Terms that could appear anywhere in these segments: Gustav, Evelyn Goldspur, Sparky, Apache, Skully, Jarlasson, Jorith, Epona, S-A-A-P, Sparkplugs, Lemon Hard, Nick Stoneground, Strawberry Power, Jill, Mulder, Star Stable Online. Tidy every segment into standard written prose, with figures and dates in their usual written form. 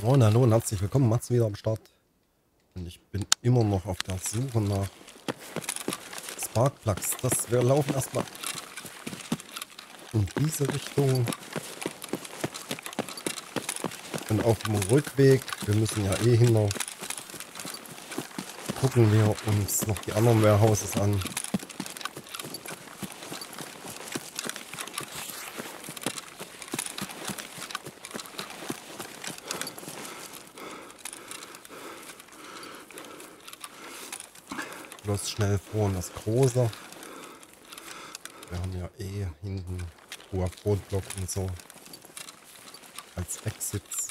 Und hallo und herzlich willkommen, Mats wieder am Start. Und ich bin immer noch auf der Suche nach Sparkplugs. Wir laufen erstmal in diese Richtung. Und auf dem Rückweg, wir müssen ja eh hin, gucken wir uns noch die anderen Warehouses an. Bloß schnell vor und das Große. Wir haben ja eh hinten hoher Brotblock und so als Exits.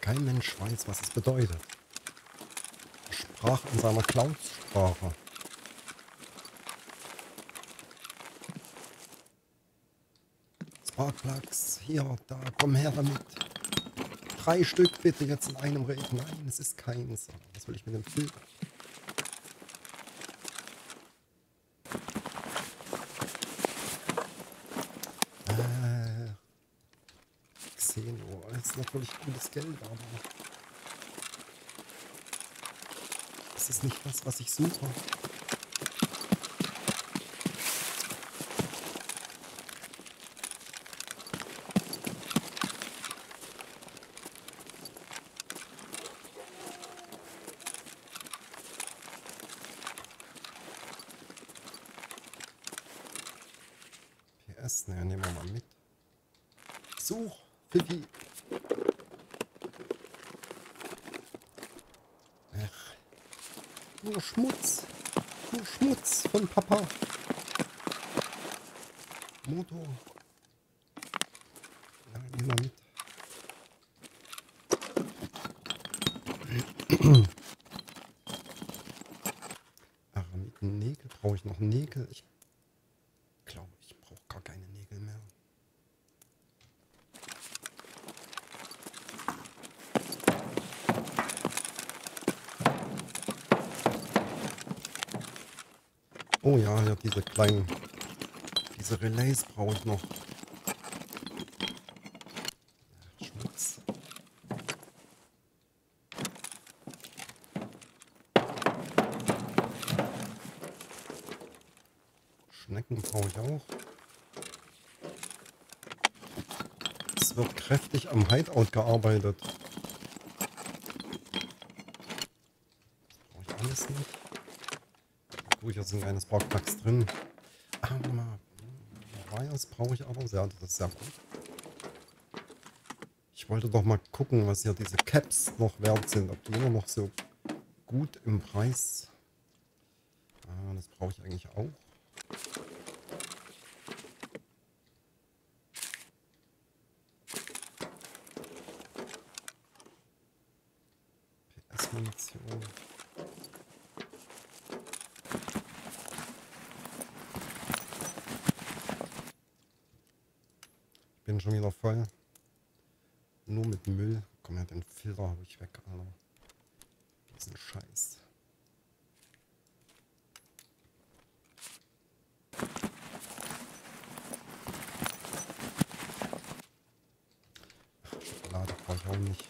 Kein Mensch weiß, was es bedeutet. Er sprach in seiner Cloud-Sprache. Sparkplugs, hier, da, komm her damit. 3 Stück bitte jetzt in einem Regen. Nein, es ist keins. Was will ich mit dem Film? Natürlich gutes Geld, aber das ist nicht das, was ich suche. PS, ne, nehmen wir mal mit. Such, Pippi. Nur Schmutz von Papa. Motor. Ja, nehmen wir mit. Ach, mit Nägel brauche ich noch Nägel. Ich glaube, ich brauche gar keine Nägel mehr. Oh ja, hier diese kleinen, diese Relais brauche ich noch. Schmutz. Schnecken brauche ich auch. Es wird kräftig am Hideout gearbeitet. Das brauche ich alles nicht. Hier sind keine Sparkplugs drin. Wires brauche ich aber. Ja, das ist ja gut. Ich wollte doch mal gucken, was hier diese Caps noch wert sind. Ob die immer noch so gut im Preis. Das brauche ich eigentlich auch. PS-Munition. Bin schon wieder voll. Nur mit Müll. Komm ja, den Filter habe ich weg, Alter. Das ist ein Scheiß. Ach, Schokolade brauche ich auch nicht.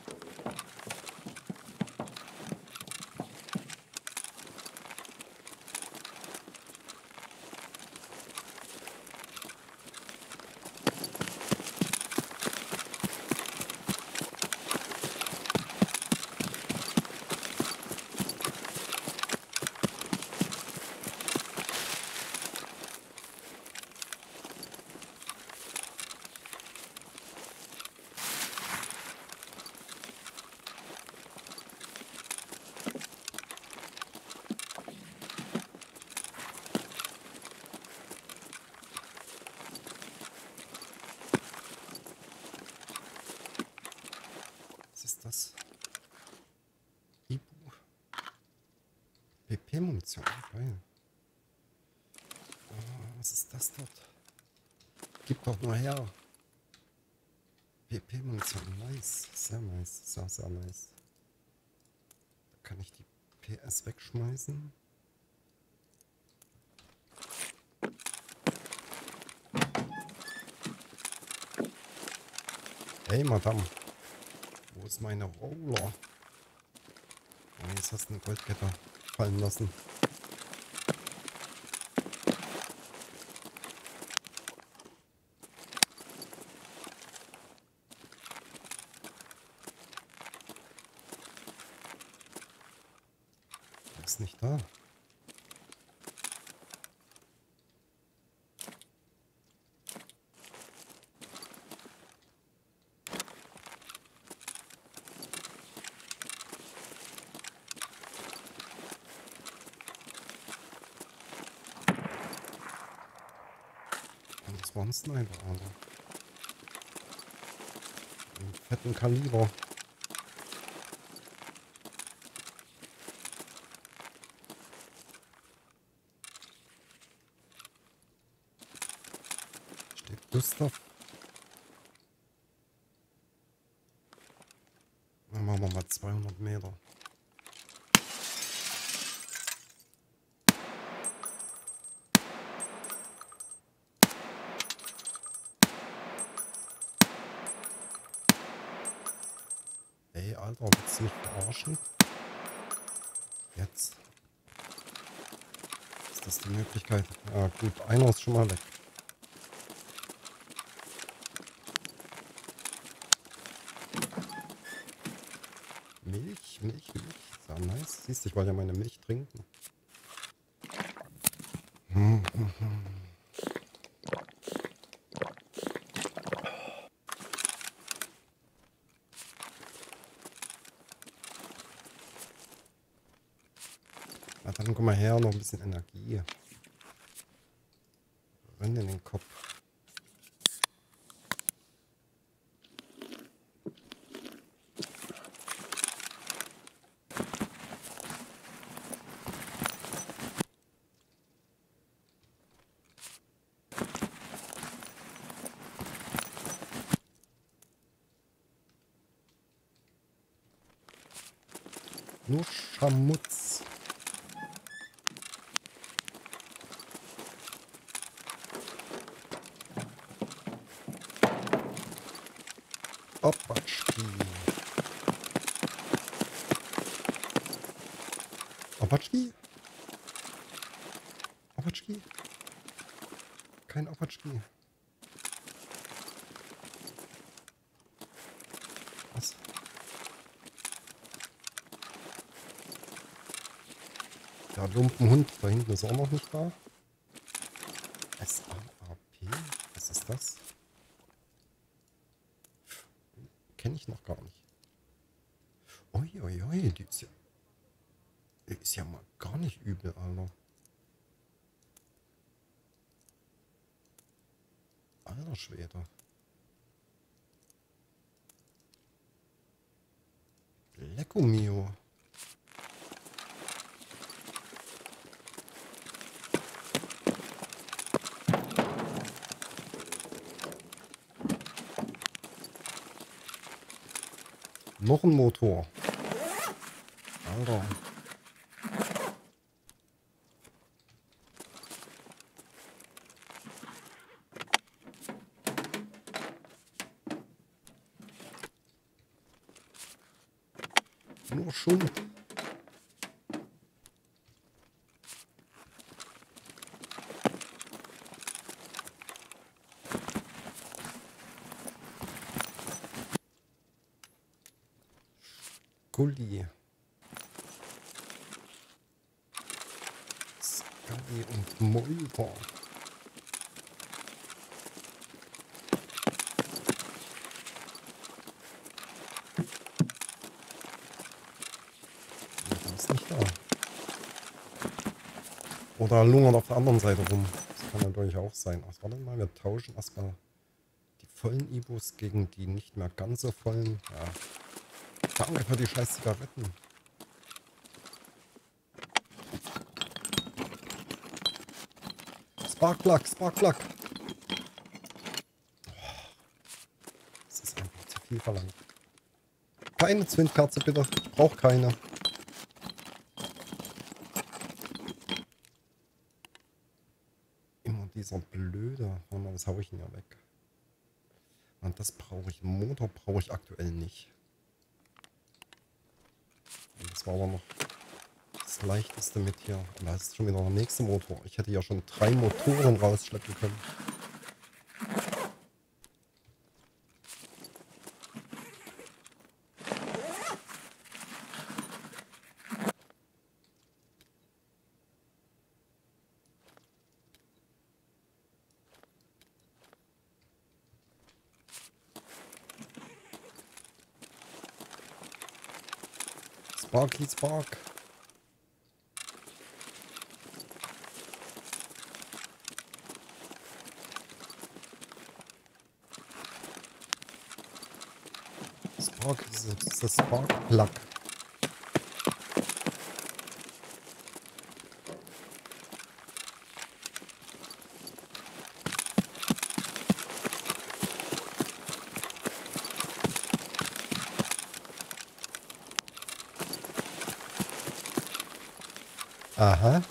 Munition. Geil. Oh, was ist das dort? Gib doch nur her. PP-Munition. Nice. Sehr nice. Sehr, sehr nice. Da kann ich die PS wegschmeißen. Hey, Madame. Wo ist meine Roller? Oh, jetzt hast du eine Goldkette fallen lassen. Ist nicht da. Und das war ein Sniper, Alter. Einen fetten Kaliber. Gustav. Dann machen wir mal 200 Meter. Ey, Alter, willst du mich verarschen? Jetzt. Ist das die Möglichkeit? Ja gut, einer ist schon mal weg. Milch. Sehr nice. Siehst du, ich wollte ja meine Milch trinken. Na dann komm mal her, noch ein bisschen Energie. Renn in den Kopf. Nur Schamutz. Apache? Kein Apache. Was? Der Lumpenhund da hinten ist auch noch nicht da. S-A-A-P? Was ist das? Kenne ich noch gar nicht. Oi, die ist ja mal gar nicht übel, Alter. Alter Schwede. Lecco mio. Noch ein Motor. Alter. Nur schon. Skully. Skully und Mulder. Das ist nicht da. Oder lungert auf der anderen Seite rum. Das kann natürlich auch sein. Also warte mal, wir tauschen erstmal die vollen Ibus gegen die nicht mehr ganz so vollen. Ja. Danke für die scheiß Zigaretten. Sparkplug, Sparkplug. Das ist einfach zu viel verlangt. Keine Zündkerze bitte, ich brauche keine. Immer dieser blöde, das hau ich ihn ja weg. Und das brauche ich, Motor brauche ich aktuell nicht. Das war aber noch das leichteste mit hier. Und da ist schon wieder der nächste Motor. Ich hätte ja schon 3 Motoren rausschleppen können. Sparky, Spark. Spark ist das Sparkplug. Aha.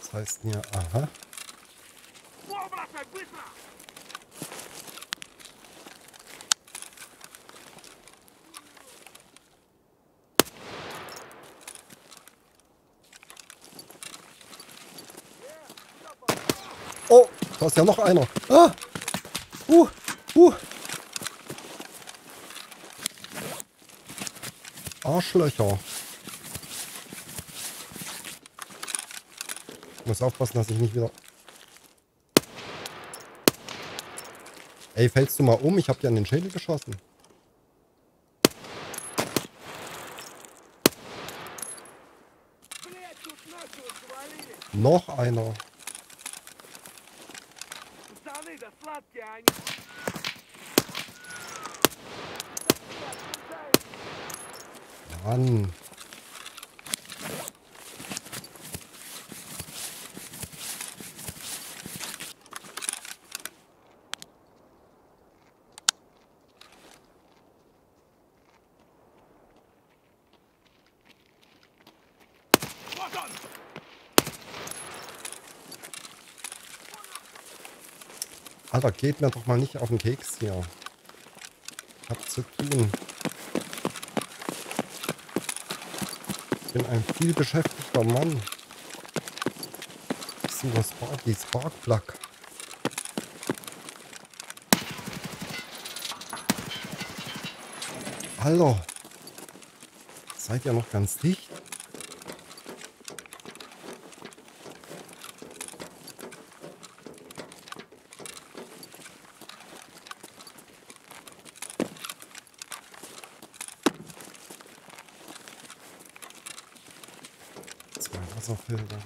Das heißt ja, aha. Oh, da ist ja noch einer. Ah! Arschlöcher. Ich muss aufpassen, dass ich nicht wieder... Ey, fällst du mal um? Ich hab dir an den Schädel geschossen. Noch einer. Mann. Alter, geht mir doch mal nicht auf den Keks hier. Ich hab zu tun. Ich bin ein vielbeschäftigter Mann. Ich suche Sparky, Sparkplug. Alter, seid ihr noch ganz dicht? Wasserfilter.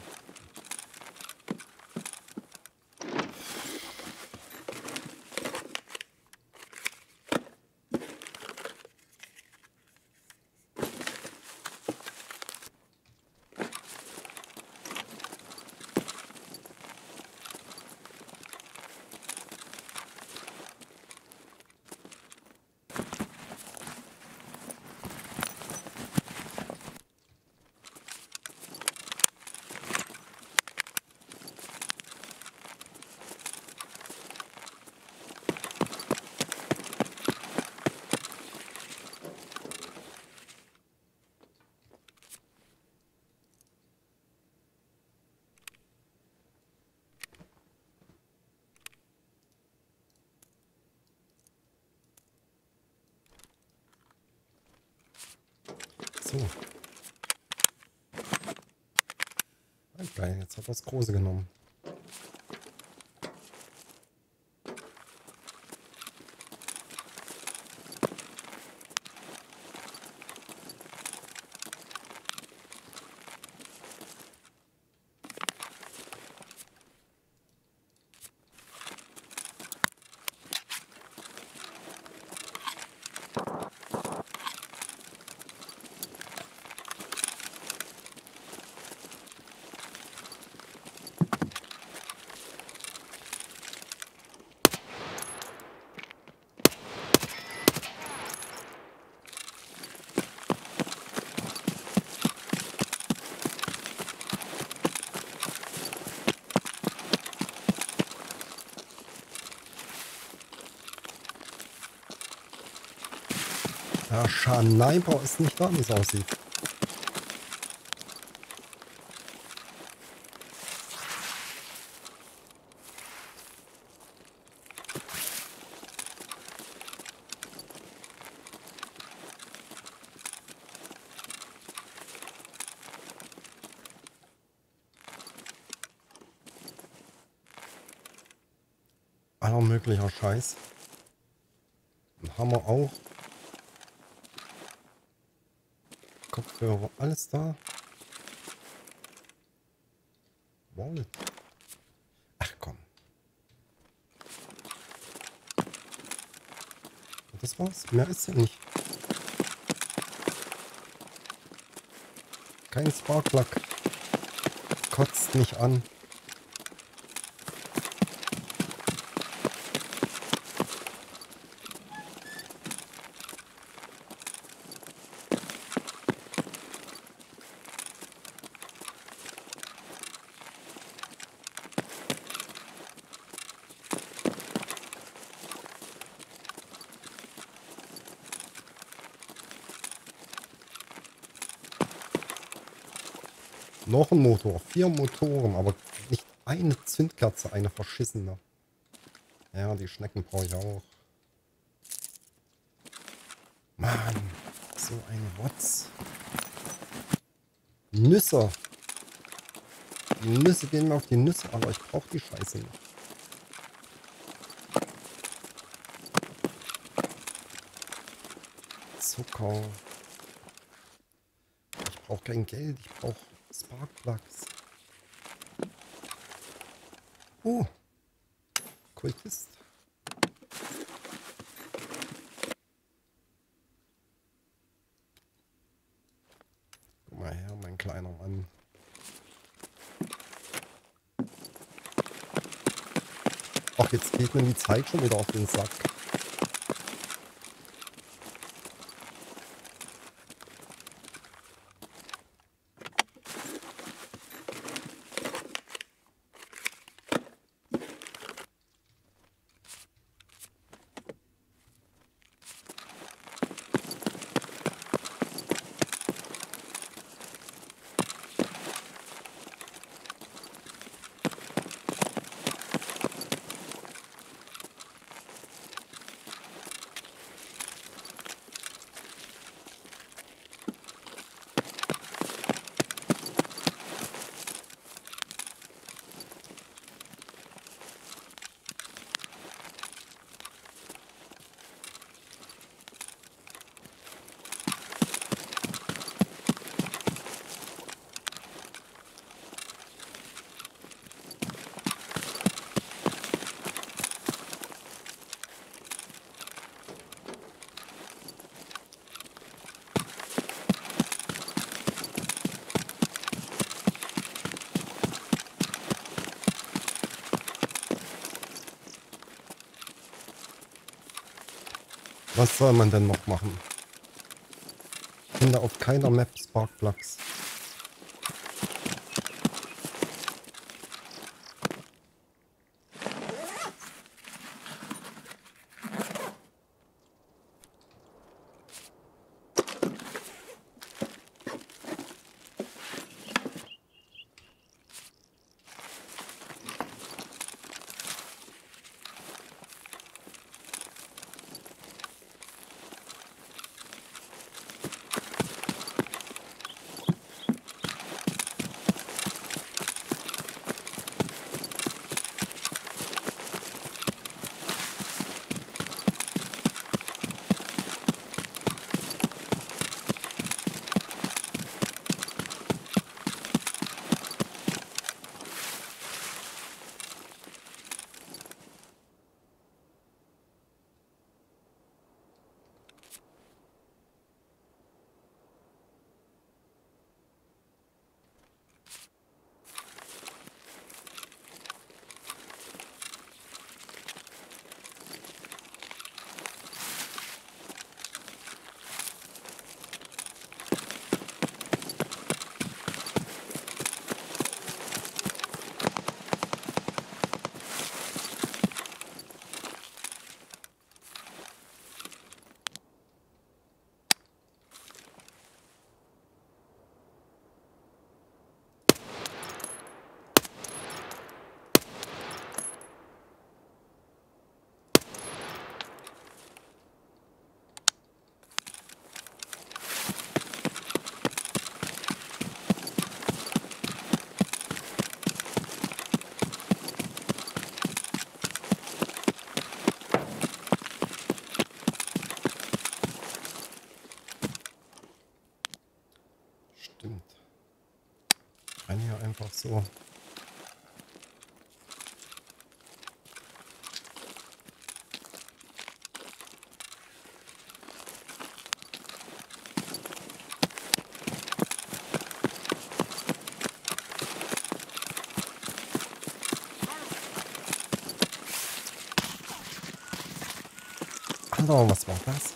So. Okay, jetzt hat er das Große genommen. Schaneinbau ist nicht wahr, wie es aussieht. Aller möglicher Scheiß. Ein Hammer auch. Kopfhörer, alles da. Wallet. Ach komm. Und das war's. Mehr ist ja nicht. Kein Sparkplug. Kotzt mich an. Noch ein Motor, 4 Motoren, aber nicht eine Zündkerze, eine verschissene. Ja, die Schnecken brauche ich auch. Mann, so ein Rotz. Nüsse. Die Nüsse gehen mir auf die Nüsse, aber ich brauche die Scheiße nicht. Zucker. Ich brauche kein Geld, ich brauche Sparkplugs. Oh. Kultist. Guck mal her, mein kleiner Mann. Ach, jetzt geht mir die Zeit schon wieder auf den Sack. Was soll man denn noch machen? Ich finde auf keiner Map Sparkplugs. Stimmt. Rein hier einfach so. Was war das?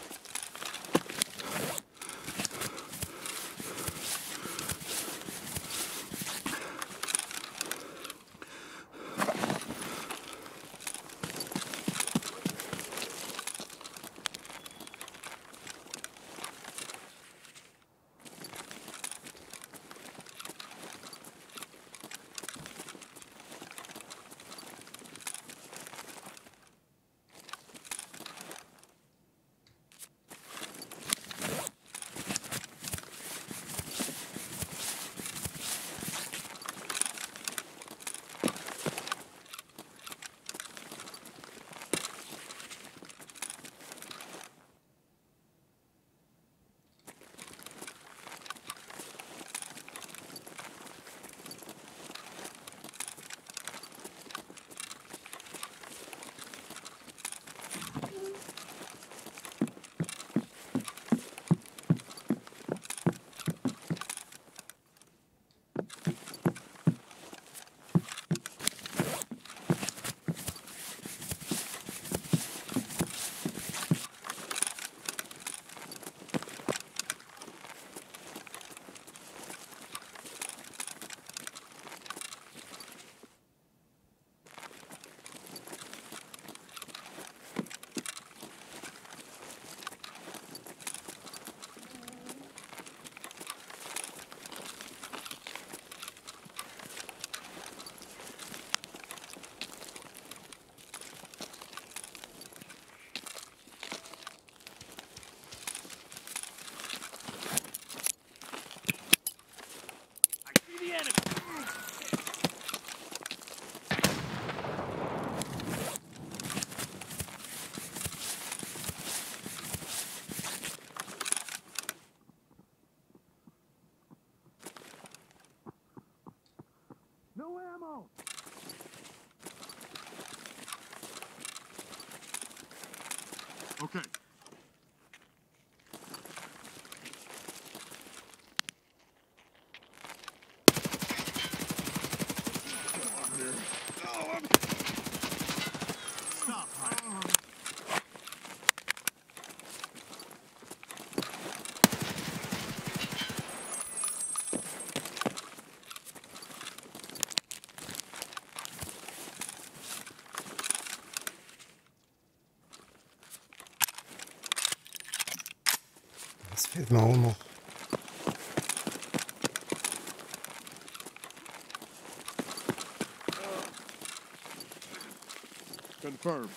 Okay. Fehlt mir auch noch. Confirm.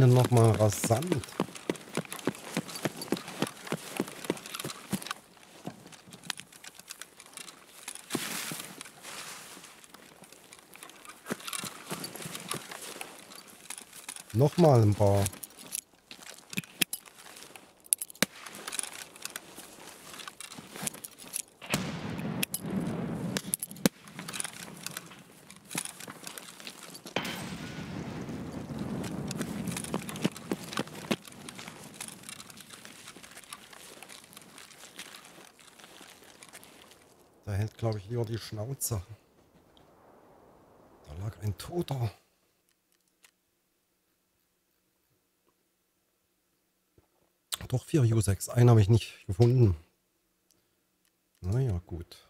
ging dann nochmal rasant. Nochmal ein paar. Da hält, glaube ich, lieber die Schnauze. Da lag ein Toter. Doch 4 U6, einen habe ich nicht gefunden. Naja, gut.